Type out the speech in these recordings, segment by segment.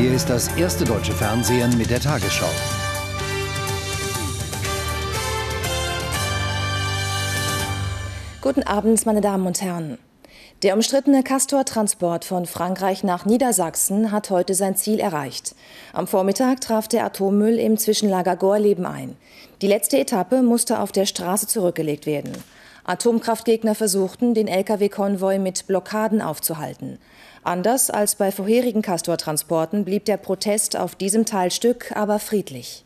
Hier ist das erste deutsche Fernsehen mit der Tagesschau. Guten Abend, meine Damen und Herren. Der umstrittene Castor-Transport von Frankreich nach Niedersachsen hat heute sein Ziel erreicht. Am Vormittag traf der Atommüll im Zwischenlager Gorleben ein. Die letzte Etappe musste auf der Straße zurückgelegt werden. Atomkraftgegner versuchten, den Lkw-Konvoi mit Blockaden aufzuhalten. Anders als bei vorherigen Castor-Transporten blieb der Protest auf diesem Teilstück aber friedlich.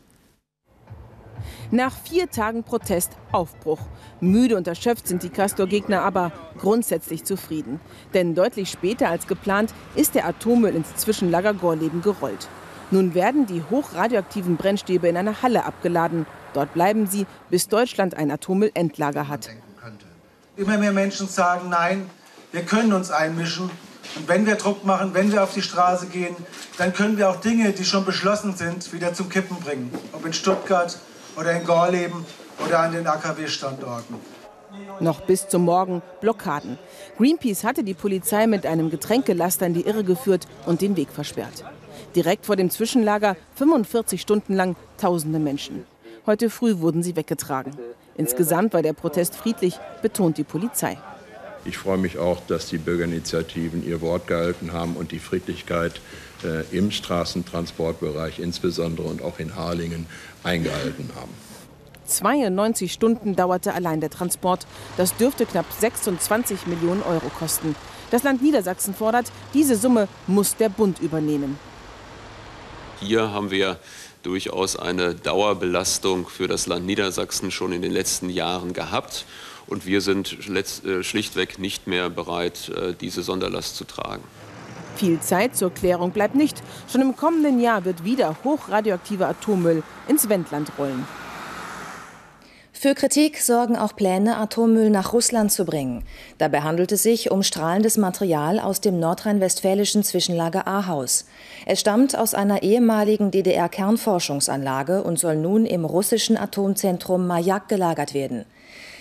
Nach 4 Tagen Protest Aufbruch. Müde und erschöpft sind die Castor-Gegner aber grundsätzlich zufrieden. Denn deutlich später als geplant ist der Atommüll ins Zwischenlager Gorleben gerollt. Nun werden die hochradioaktiven Brennstäbe in einer Halle abgeladen. Dort bleiben sie, bis Deutschland ein Atommüllendlager hat. Immer mehr Menschen sagen, nein, wir können uns einmischen. Und wenn wir Druck machen, wenn wir auf die Straße gehen, dann können wir auch Dinge, die schon beschlossen sind, wieder zum Kippen bringen. Ob in Stuttgart oder in Gorleben oder an den AKW-Standorten. Noch bis zum Morgen Blockaden. Greenpeace hatte die Polizei mit einem Getränkelaster in die Irre geführt und den Weg versperrt. Direkt vor dem Zwischenlager 45 Stunden lang tausende Menschen. Heute früh wurden sie weggetragen. Insgesamt war der Protest friedlich, betont die Polizei. Ich freue mich auch, dass die Bürgerinitiativen ihr Wort gehalten haben und die Friedlichkeit im Straßentransportbereich insbesondere und auch in Harlingen eingehalten haben. 92 Stunden dauerte allein der Transport. Das dürfte knapp 26 Millionen Euro kosten. Das Land Niedersachsen fordert, diese Summe muss der Bund übernehmen. Hier haben wir durchaus eine Dauerbelastung für das Land Niedersachsen schon in den letzten Jahren gehabt. Und wir sind schlichtweg nicht mehr bereit, diese Sonderlast zu tragen. Viel Zeit zur Klärung bleibt nicht. Schon im kommenden Jahr wird wieder hochradioaktiver Atommüll ins Wendland rollen. Für Kritik sorgen auch Pläne, Atommüll nach Russland zu bringen. Dabei handelt es sich um strahlendes Material aus dem nordrhein-westfälischen Zwischenlager Ahaus. Es stammt aus einer ehemaligen DDR-Kernforschungsanlage und soll nun im russischen Atomzentrum Majak gelagert werden.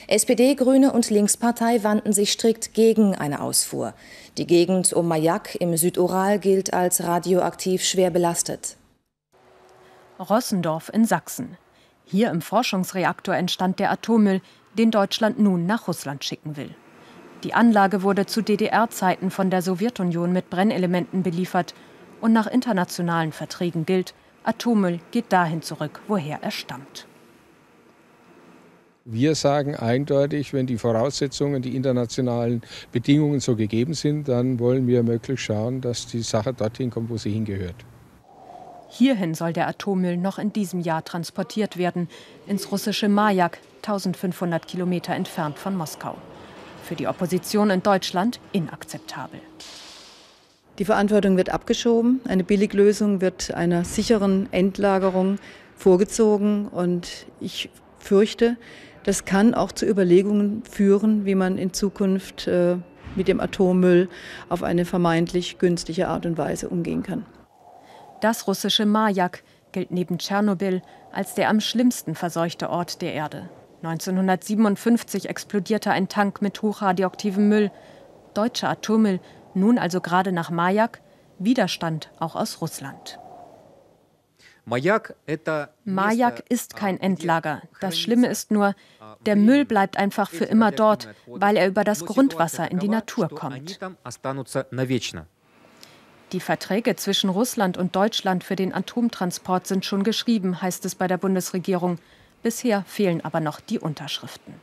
SPD, Grüne und Linkspartei wandten sich strikt gegen eine Ausfuhr. Die Gegend um Majak im Südural gilt als radioaktiv schwer belastet. Rossendorf in Sachsen. Hier im Forschungsreaktor entstand der Atommüll, den Deutschland nun nach Russland schicken will. Die Anlage wurde zu DDR-Zeiten von der Sowjetunion mit Brennelementen beliefert. Und nach internationalen Verträgen gilt, Atommüll geht dahin zurück, woher er stammt. Wir sagen eindeutig, wenn die Voraussetzungen, die internationalen Bedingungen so gegeben sind, dann wollen wir möglichst schauen, dass die Sache dorthin kommt, wo sie hingehört. Hierhin soll der Atommüll noch in diesem Jahr transportiert werden, ins russische Majak, 1500 Kilometer entfernt von Moskau. Für die Opposition in Deutschland inakzeptabel. Die Verantwortung wird abgeschoben, eine Billiglösung wird einer sicheren Endlagerung vorgezogen und ich fürchte, das kann auch zu Überlegungen führen, wie man in Zukunft mit dem Atommüll auf eine vermeintlich günstige Art und Weise umgehen kann. Das russische Majak gilt neben Tschernobyl als der am schlimmsten verseuchte Ort der Erde. 1957 explodierte ein Tank mit hochradioaktivem Müll. Deutscher Atommüll, nun also gerade nach Majak, Widerstand auch aus Russland. Majak ist kein Endlager. Das Schlimme ist nur, der Müll bleibt einfach für immer dort, weil er über das Grundwasser in die Natur kommt. Die Verträge zwischen Russland und Deutschland für den Atomtransport sind schon geschrieben, heißt es bei der Bundesregierung. Bisher fehlen aber noch die Unterschriften.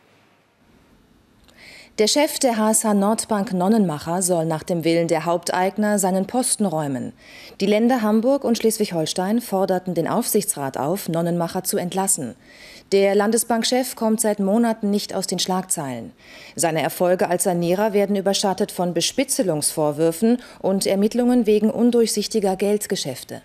Der Chef der HSH Nordbank Nonnenmacher soll nach dem Willen der Haupteigner seinen Posten räumen. Die Länder Hamburg und Schleswig-Holstein forderten den Aufsichtsrat auf, Nonnenmacher zu entlassen. Der Landesbankchef kommt seit Monaten nicht aus den Schlagzeilen. Seine Erfolge als Sanierer werden überschattet von Bespitzelungsvorwürfen und Ermittlungen wegen undurchsichtiger Geldgeschäfte.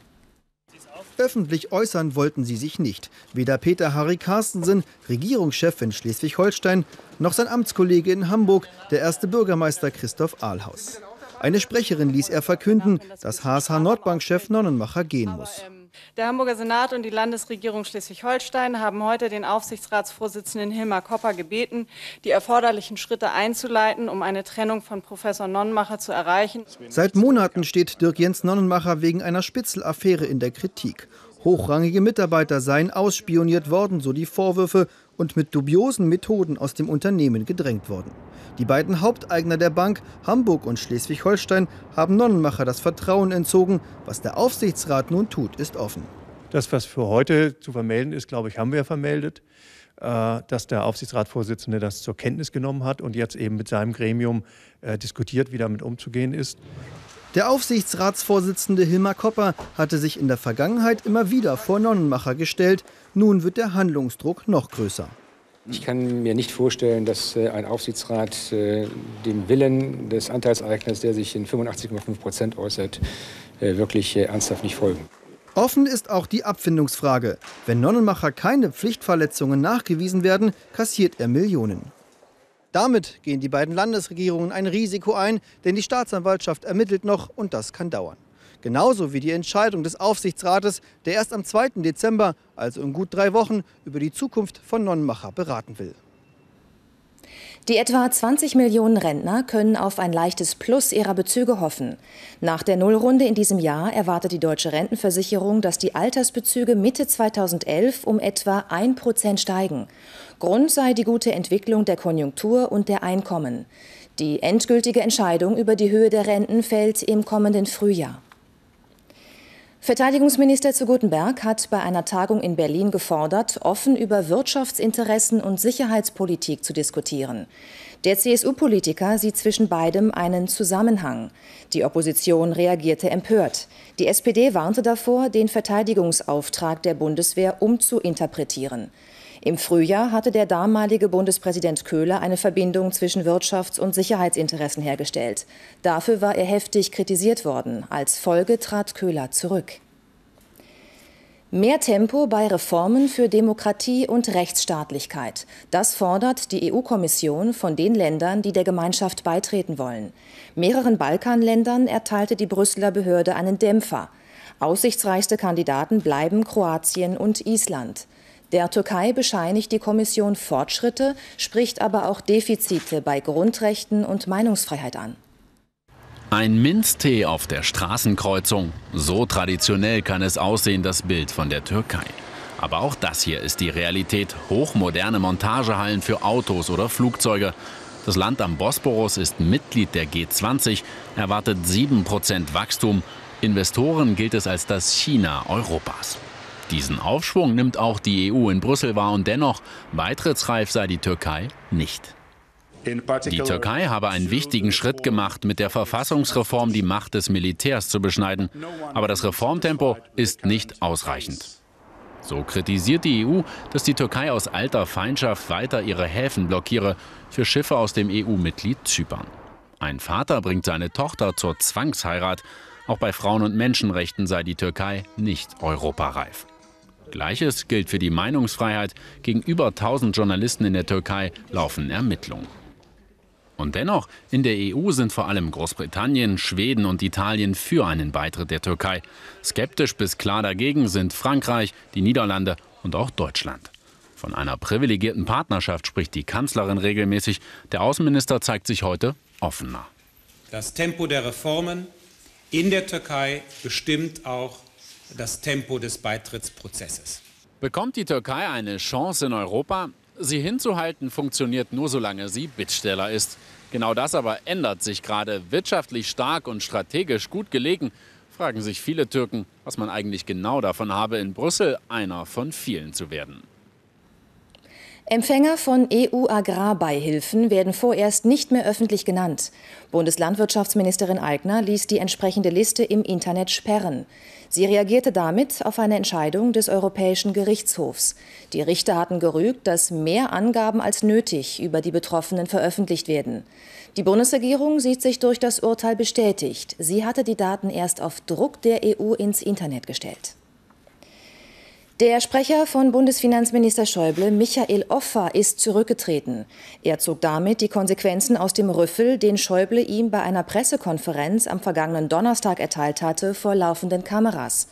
Öffentlich äußern wollten sie sich nicht. Weder Peter Harry Carstensen, Regierungschef in Schleswig-Holstein, noch sein Amtskollege in Hamburg, der erste Bürgermeister Christoph Ahlhaus. Eine Sprecherin ließ er verkünden, dass HSH-Nordbank-Chef Nonnenmacher gehen muss. Der Hamburger Senat und die Landesregierung Schleswig-Holstein haben heute den Aufsichtsratsvorsitzenden Hilmar Kopper gebeten, die erforderlichen Schritte einzuleiten, um eine Trennung von Professor Nonnenmacher zu erreichen. Seit Monaten steht Dirk Jens Nonnenmacher wegen einer Spitzelaffäre in der Kritik. Hochrangige Mitarbeiter seien ausspioniert worden, so die Vorwürfe, und mit dubiosen Methoden aus dem Unternehmen gedrängt worden. Die beiden Haupteigner der Bank, Hamburg und Schleswig-Holstein, haben Nonnenmacher das Vertrauen entzogen. Was der Aufsichtsrat nun tut, ist offen. Das, was für heute zu vermelden ist, glaube ich, haben wir vermeldet, dass der Aufsichtsratsvorsitzende das zur Kenntnis genommen hat und jetzt eben mit seinem Gremium diskutiert, wie damit umzugehen ist. Der Aufsichtsratsvorsitzende Hilmar Kopper hatte sich in der Vergangenheit immer wieder vor Nonnenmacher gestellt. Nun wird der Handlungsdruck noch größer. Ich kann mir nicht vorstellen, dass ein Aufsichtsrat dem Willen des Anteilseigners, der sich in 85,5% äußert, wirklich ernsthaft nicht folgen. Offen ist auch die Abfindungsfrage. Wenn Nonnenmacher keine Pflichtverletzungen nachgewiesen werden, kassiert er Millionen. Damit gehen die beiden Landesregierungen ein Risiko ein, denn die Staatsanwaltschaft ermittelt noch und das kann dauern. Genauso wie die Entscheidung des Aufsichtsrates, der erst am 2. Dezember, also in gut 3 Wochen, über die Zukunft von Nonnenmacher beraten will. Die etwa 20 Millionen Rentner können auf ein leichtes Plus ihrer Bezüge hoffen. Nach der Nullrunde in diesem Jahr erwartet die Deutsche Rentenversicherung, dass die Altersbezüge Mitte 2011 um etwa 1% steigen. Grund sei die gute Entwicklung der Konjunktur und der Einkommen. Die endgültige Entscheidung über die Höhe der Renten fällt im kommenden Frühjahr. Verteidigungsminister zu Guttenberg hat bei einer Tagung in Berlin gefordert, offen über Wirtschaftsinteressen und Sicherheitspolitik zu diskutieren. Der CSU-Politiker sieht zwischen beidem einen Zusammenhang. Die Opposition reagierte empört. Die SPD warnte davor, den Verteidigungsauftrag der Bundeswehr umzuinterpretieren. Im Frühjahr hatte der damalige Bundespräsident Köhler eine Verbindung zwischen Wirtschafts- und Sicherheitsinteressen hergestellt. Dafür war er heftig kritisiert worden. Als Folge trat Köhler zurück. Mehr Tempo bei Reformen für Demokratie und Rechtsstaatlichkeit. Das fordert die EU-Kommission von den Ländern, die der Gemeinschaft beitreten wollen. Mehreren Balkanländern erteilte die Brüsseler Behörde einen Dämpfer. Aussichtsreichste Kandidaten bleiben Kroatien und Island. Der Türkei bescheinigt die Kommission Fortschritte, spricht aber auch Defizite bei Grundrechten und Meinungsfreiheit an. Ein Minztee auf der Straßenkreuzung. So traditionell kann es aussehen, das Bild von der Türkei. Aber auch das hier ist die Realität. Hochmoderne Montagehallen für Autos oder Flugzeuge. Das Land am Bosporus ist Mitglied der G20, erwartet 7% Wachstum. Investoren gilt es als das China Europas. Diesen Aufschwung nimmt auch die EU in Brüssel wahr und dennoch, beitrittsreif sei die Türkei nicht. Die Türkei habe einen wichtigen Schritt gemacht, mit der Verfassungsreform die Macht des Militärs zu beschneiden. Aber das Reformtempo ist nicht ausreichend. So kritisiert die EU, dass die Türkei aus alter Feindschaft weiter ihre Häfen blockiere für Schiffe aus dem EU-Mitglied Zypern. Ein Vater bringt seine Tochter zur Zwangsheirat. Auch bei Frauen- und Menschenrechten sei die Türkei nicht europareif. Gleiches gilt für die Meinungsfreiheit. Gegenüber 1000 Journalisten in der Türkei laufen Ermittlungen. Und dennoch, in der EU sind vor allem Großbritannien, Schweden und Italien für einen Beitritt der Türkei. Skeptisch bis klar dagegen sind Frankreich, die Niederlande und auch Deutschland. Von einer privilegierten Partnerschaft spricht die Kanzlerin regelmäßig. Der Außenminister zeigt sich heute offener. Das Tempo der Reformen in der Türkei bestimmt auch das Tempo des Beitrittsprozesses. Bekommt die Türkei eine Chance in Europa? Sie hinzuhalten funktioniert nur, solange sie Bittsteller ist. Genau das aber ändert sich gerade. Wirtschaftlich stark und strategisch gut gelegen, fragen sich viele Türken, was man eigentlich genau davon habe, in Brüssel einer von vielen zu werden. Empfänger von EU-Agrarbeihilfen werden vorerst nicht mehr öffentlich genannt. Bundeslandwirtschaftsministerin Aigner ließ die entsprechende Liste im Internet sperren. Sie reagierte damit auf eine Entscheidung des Europäischen Gerichtshofs. Die Richter hatten gerügt, dass mehr Angaben als nötig über die Betroffenen veröffentlicht werden. Die Bundesregierung sieht sich durch das Urteil bestätigt. Sie hatte die Daten erst auf Druck der EU ins Internet gestellt. Der Sprecher von Bundesfinanzminister Schäuble, Michael Offa, ist zurückgetreten. Er zog damit die Konsequenzen aus dem Rüffel, den Schäuble ihm bei einer Pressekonferenz am vergangenen Donnerstag erteilt hatte, vor laufenden Kameras.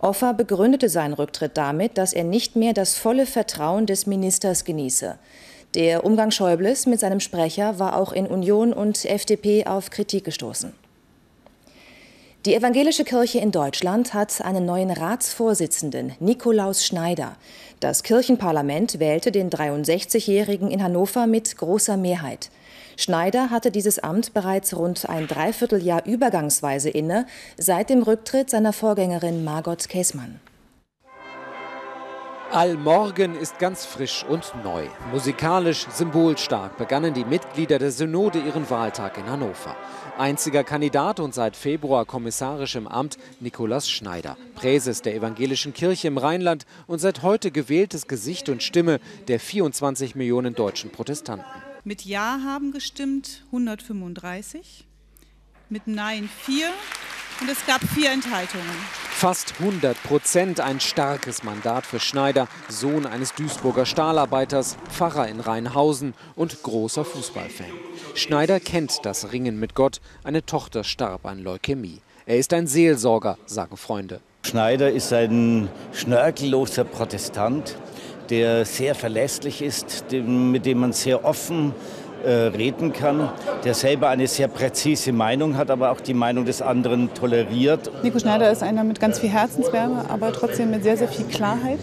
Offa begründete seinen Rücktritt damit, dass er nicht mehr das volle Vertrauen des Ministers genieße. Der Umgang Schäubles mit seinem Sprecher war auch in Union und FDP auf Kritik gestoßen. Die evangelische Kirche in Deutschland hat einen neuen Ratsvorsitzenden, Nikolaus Schneider. Das Kirchenparlament wählte den 63-Jährigen in Hannover mit großer Mehrheit. Schneider hatte dieses Amt bereits rund ein Dreivierteljahr übergangsweise inne, seit dem Rücktritt seiner Vorgängerin Margot Käßmann. Allmorgen ist ganz frisch und neu. Musikalisch, symbolstark begannen die Mitglieder der Synode ihren Wahltag in Hannover. Einziger Kandidat und seit Februar kommissarisch im Amt Nikolaus Schneider, Präses der evangelischen Kirche im Rheinland und seit heute gewähltes Gesicht und Stimme der 24 Millionen deutschen Protestanten. Mit Ja haben gestimmt 135, mit Nein 4 und es gab 4 Enthaltungen. Fast 100%, ein starkes Mandat für Schneider, Sohn eines Duisburger Stahlarbeiters, Pfarrer in Rheinhausen und großer Fußballfan. Schneider kennt das Ringen mit Gott, eine Tochter starb an Leukämie. Er ist ein Seelsorger, sagen Freunde. Schneider ist ein schnörkelloser Protestant, der sehr verlässlich ist, mit dem man sehr offen reden kann, der selber eine sehr präzise Meinung hat, aber auch die Meinung des anderen toleriert. Nico Schneider ist einer mit ganz viel Herzenswärme, aber trotzdem mit sehr, sehr viel Klarheit,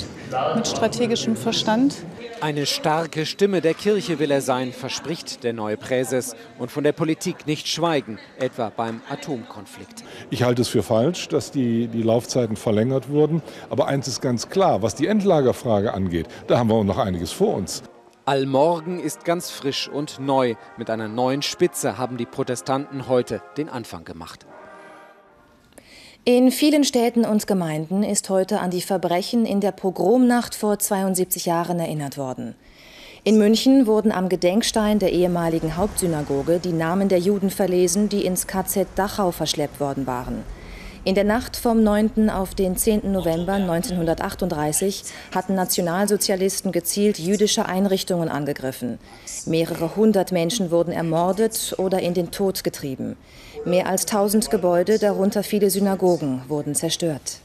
mit strategischem Verstand. Eine starke Stimme der Kirche will er sein, verspricht der neue Präses, und von der Politik nicht schweigen, etwa beim Atomkonflikt. Ich halte es für falsch, dass die Laufzeiten verlängert wurden, aber eins ist ganz klar, was die Endlagerfrage angeht, da haben wir auch noch einiges vor uns. Allmorgen ist ganz frisch und neu. Mit einer neuen Spitze haben die Protestanten heute den Anfang gemacht. In vielen Städten und Gemeinden ist heute an die Verbrechen in der Pogromnacht vor 72 Jahren erinnert worden. In München wurden am Gedenkstein der ehemaligen Hauptsynagoge die Namen der Juden verlesen, die ins KZ Dachau verschleppt worden waren. In der Nacht vom 9. auf den 10. November 1938 hatten Nationalsozialisten gezielt jüdische Einrichtungen angegriffen. Mehrere hundert Menschen wurden ermordet oder in den Tod getrieben. Mehr als 1000 Gebäude, darunter viele Synagogen, wurden zerstört.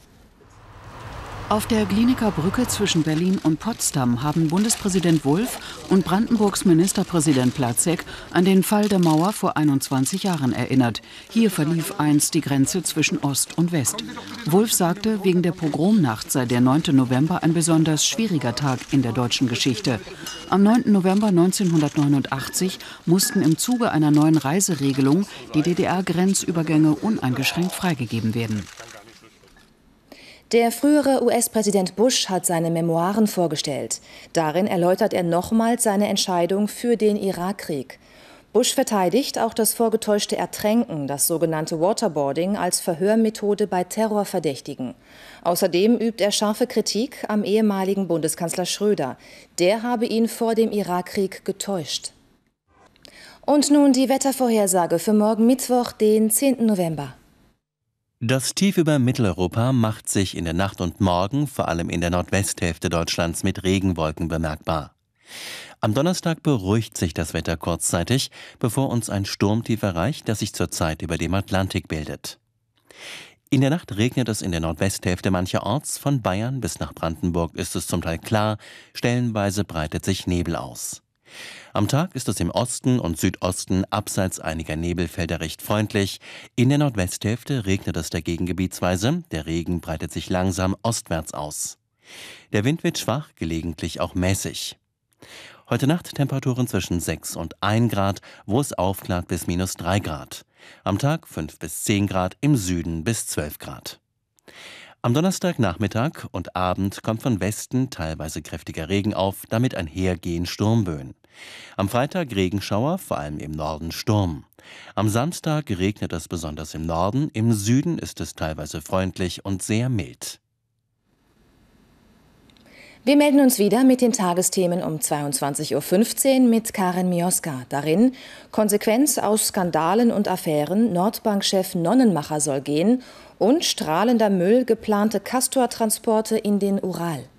Auf der Gliniker Brücke zwischen Berlin und Potsdam haben Bundespräsident Wulff und Brandenburgs Ministerpräsident Platzek an den Fall der Mauer vor 21 Jahren erinnert. Hier verlief einst die Grenze zwischen Ost und West. Wulff sagte, wegen der Pogromnacht sei der 9. November ein besonders schwieriger Tag in der deutschen Geschichte. Am 9. November 1989 mussten im Zuge einer neuen Reiseregelung die DDR-Grenzübergänge uneingeschränkt freigegeben werden. Der frühere US-Präsident Bush hat seine Memoiren vorgestellt. Darin erläutert er nochmals seine Entscheidung für den Irakkrieg. Bush verteidigt auch das vorgetäuschte Ertränken, das sogenannte Waterboarding, als Verhörmethode bei Terrorverdächtigen. Außerdem übt er scharfe Kritik am ehemaligen Bundeskanzler Schröder. Der habe ihn vor dem Irakkrieg getäuscht. Und nun die Wettervorhersage für morgen Mittwoch, den 10. November. Das Tief über Mitteleuropa macht sich in der Nacht und morgen vor allem in der Nordwesthälfte Deutschlands mit Regenwolken bemerkbar. Am Donnerstag beruhigt sich das Wetter kurzzeitig, bevor uns ein Sturmtief erreicht, das sich zurzeit über dem Atlantik bildet. In der Nacht regnet es in der Nordwesthälfte mancherorts, von Bayern bis nach Brandenburg ist es zum Teil klar, stellenweise breitet sich Nebel aus. Am Tag ist es im Osten und Südosten abseits einiger Nebelfelder recht freundlich. In der Nordwesthälfte regnet es dagegen gebietsweise. Der Regen breitet sich langsam ostwärts aus. Der Wind wird schwach, gelegentlich auch mäßig. Heute Nacht Temperaturen zwischen 6 und 1 Grad, wo es aufklart bis -3 Grad. Am Tag 5 bis 10 Grad, im Süden bis 12 Grad. Am Donnerstagnachmittag und Abend kommt von Westen teilweise kräftiger Regen auf, damit einhergehen Sturmböen. Am Freitag Regenschauer, vor allem im Norden Sturm. Am Samstag regnet es besonders im Norden, im Süden ist es teilweise freundlich und sehr mild. Wir melden uns wieder mit den Tagesthemen um 22:15 Uhr mit Karin Mioska. Darin: Konsequenz aus Skandalen und Affären, Nordbankchef Nonnenmacher soll gehen, und strahlender Müll, geplante Castor-Transporte in den Ural.